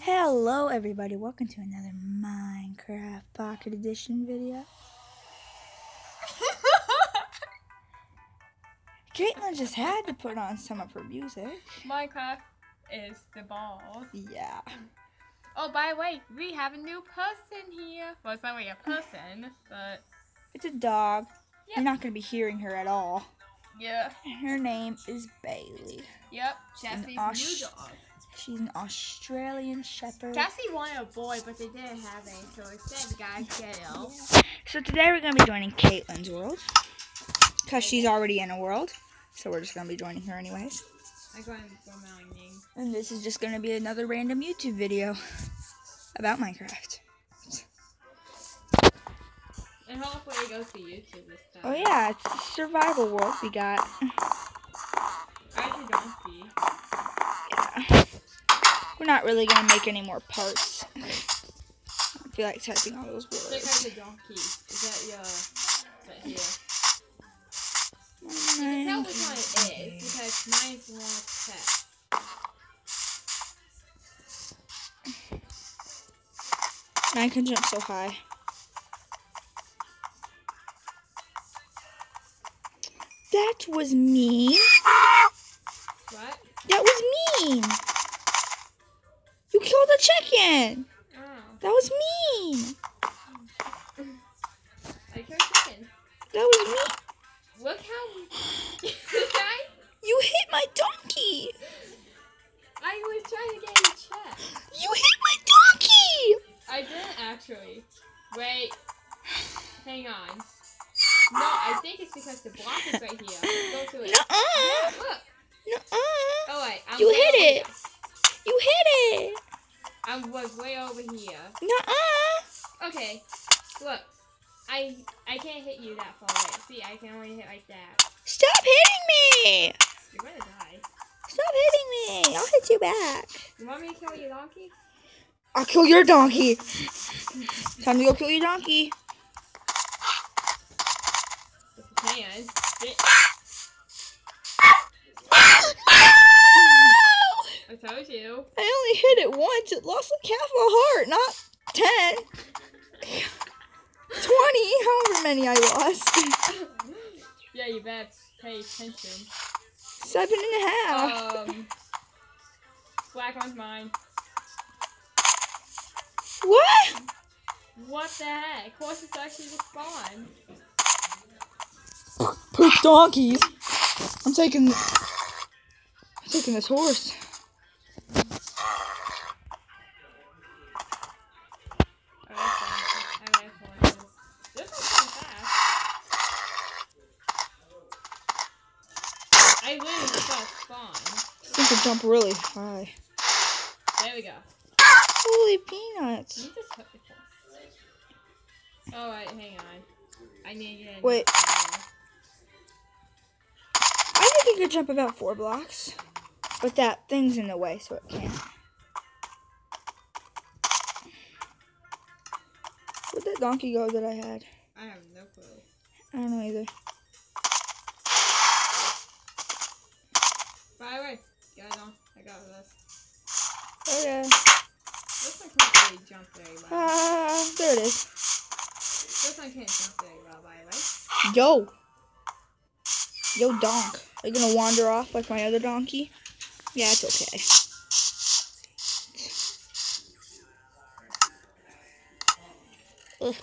Hello everybody, welcome to another Minecraft Pocket Edition video. Katlyn just had to put on some of her music. Minecraft is the ball. Yeah. Oh, by the way, we have a new person here. Well, it's not really a person, but... it's a dog. Yep. You're not going to be hearing her at all. Yeah. Her name is Bailey. Yep, Cassie's new dog. She's an Australian shepherd. Cassie wanted a boy, but they didn't have any, so instead the guy killed. So today we're going to be joining Katlyn's world, because she's already in a world, so we're just going to be joining her anyways. And this is just going to be another random YouTube video about Minecraft. And hopefully it goes to YouTube this time. Oh yeah, it's a survival world we got. Yeah. We're not really going to make any more parts. I feel like typing all those words. Check out the donkey. Is that your... is that here? You can tell which one it is, because mine's more set. Mine can jump so high. That was mean. What? That was mean. You killed a chicken. Oh. That was mean. I killed a chicken. That was mean. Look how... you hit my donkey. I was trying to get in the chest. You hit my donkey. I didn't actually. Wait. Hang on. No, I think it's because the block is right here. Go to it. Nuh-uh. Yeah, look. Nuh-uh. Oh, wait. You hit it. You hit it. I was way over here. Nuh-uh. Okay. Look. I can't hit you that far away. See, I can only hit like that. Stop hitting me. You're gonna die. Stop hitting me. I'll hit you back. You want me to kill your donkey? I'll kill your donkey. Time to go kill your donkey. Man, I told you. I only hit it once. It lost like half a heart, not 10. 20, however many I lost. Yeah, you better pay attention. 7.5. Black one's mine. What? What the heck? Of course it's actually the spawn. Poop donkeys. I'm taking this horse. This one's so fast. I literally just spawned. I think I jump really high. There we go. Holy peanuts. Oh wait, hang on. I need to get in. Wait. I could jump about 4 blocks, but that thing's in the way, so it can't. Where'd that donkey go that I had? I have no clue. I don't know either. By the way, get it on. I got this. Okay. This one can't really jump very well. There it is. This one can't jump very well, by the way. Yo! Yo, donk. Are you gonna wander off like my other donkey? Yeah, it's okay. Ugh.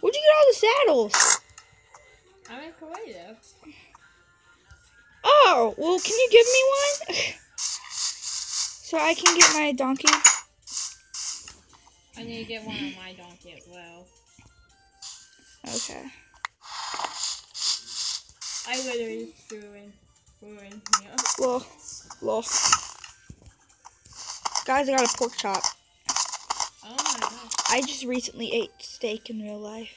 Where'd you get all the saddles? I'm in Korea. Oh, well, can you give me one? So I can get my donkey? I need to get one on my donkey as well. Okay. I literally ruined here. Well, lol. Guys, I got a pork chop. Oh my god. I just recently ate steak in real life.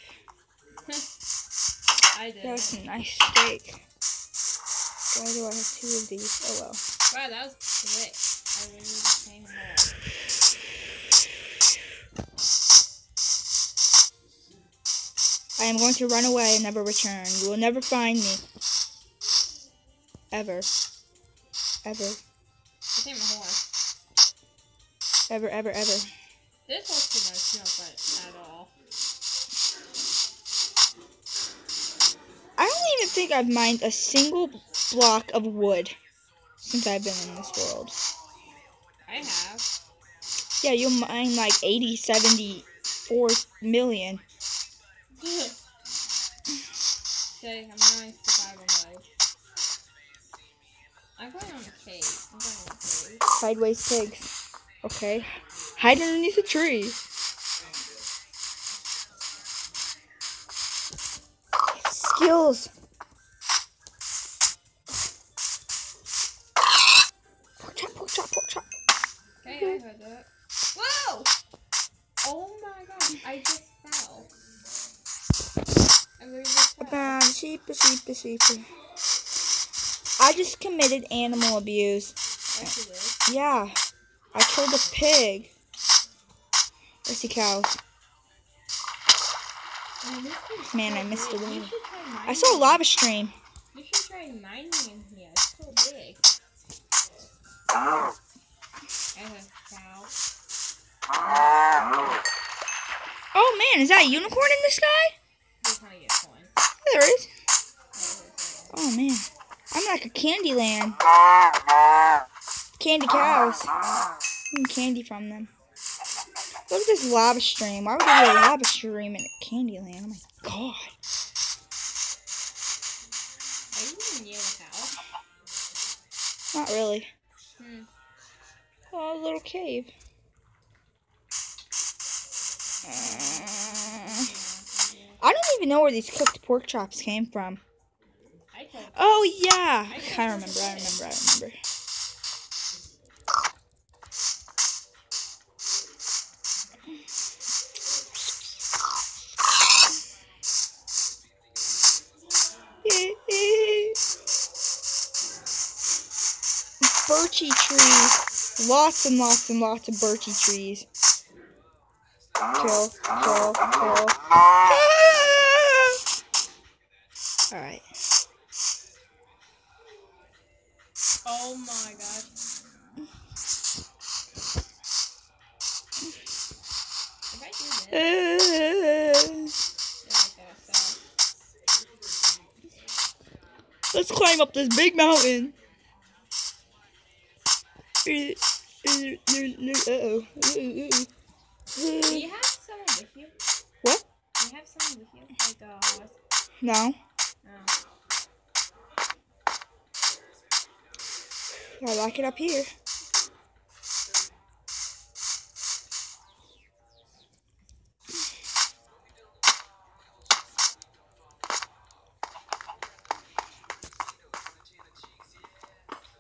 I did. That was a nice steak. Why do I have 2 of these? Oh well. Wow, that was quick. I really came home. I am going to run away and never return. You will never find me. Ever. This ain't my horse. Ever. This horse did not smell bad at all. I don't even think I've mined a single block of wood since I've been in this world. I have. Yeah, you'll mine like 80, 74 million. Okay, I'm going to survival mode. I'm going on a cave. Sideways pigs. Okay. Hide underneath a tree. Skills. Pork chop. Okay, I heard that. Whoa! Oh my god, I just fell. Sheep. I just committed animal abuse. Yes, yeah. I killed a pig. I see cows. Man, I missed the one. I saw a lava stream. You should try mining in here. It's so big. And a cow. Oh man, is that a unicorn in the sky? There's not a unicorn. Yeah, there is. Oh man, I'm like a candy land. Candy cows. Getting candy from them. Look at this lava stream. Why would there be a lava stream in Candyland? Oh my god. Are you near the house? Not really. Oh, a little cave. I don't even know where these cooked pork chops came from. Oh yeah! I remember. Birchy trees. Lots and lots of birchy trees. Kill. Ah! Alright. Oh my god. If I do this. Let's climb up this big mountain. Do you have someone with you? What? Do you have someone with you? Like a horse? No. Oh. I like it up here.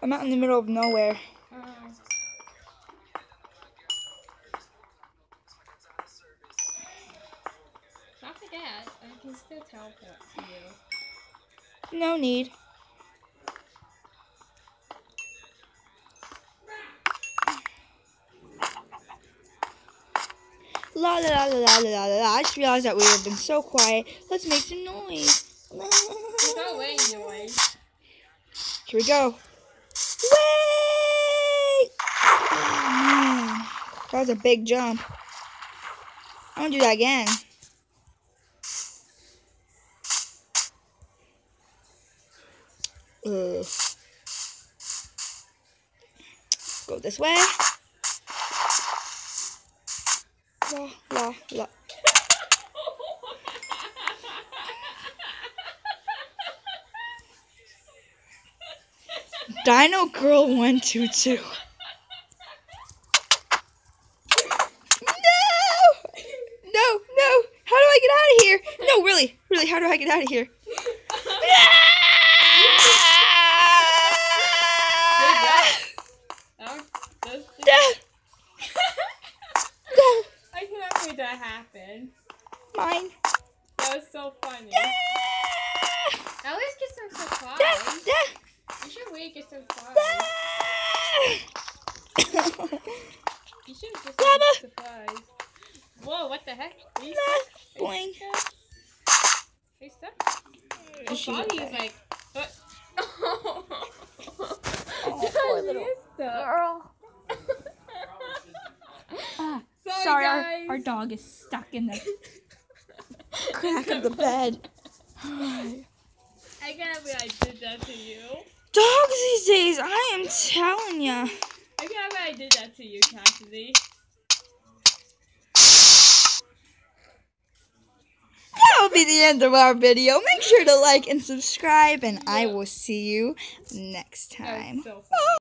I'm out in the middle of nowhere. No need. La la la. I just realized that we have been so quiet. Let's make some noise. There's no way in the way. Here we go. Way! Oh, man. That was a big jump. I'm gonna do that again. Go this way. La. Dino Girl 122. No! No! How do I get out of here? No, really, how do I get out of here? Mine. That was so funny. Yeah. Now let's get some supplies. You should wait to get some supplies. You should get some supplies. Whoa, what the heck? Boing. Hey, stop. Your body is like, what? Oh, Girl. Sorry, our dog is stuck in the crack of the bed. I can't believe I did that to you. Dogs these days, I am telling ya. I can't believe I did that to you, Cassidy. That will be the end of our video. Make sure to like and subscribe, and I will see you next time.